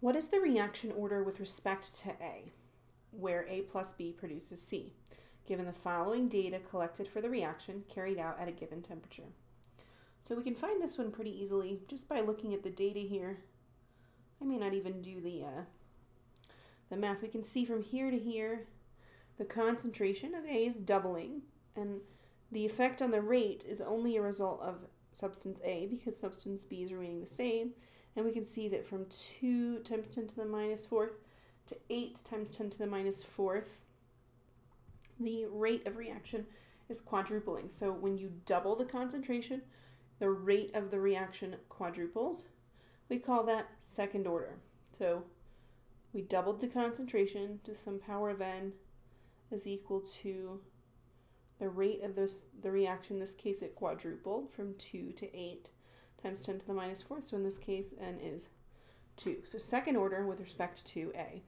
What is the reaction order with respect to A, where A plus B produces C, given the following data collected for the reaction carried out at a given temperature? So we can find this one pretty easily just by looking at the data here. I may not even do the math. We can see from here to here the concentration of A is doubling, and the effect on the rate is only a result of substance A because substance B is remaining the same. And we can see that from 2 times 10 to the minus 4th to 8 times 10 to the minus 4th, the rate of reaction is quadrupling. So when you double the concentration, the rate of the reaction quadruples. We call that second order. So we doubled the concentration to some power of n is equal to the rate of the reaction. In this case, it quadrupled from 2 to 8 times 10 to the minus 4th. So in this case, n is 2. So second order with respect to A.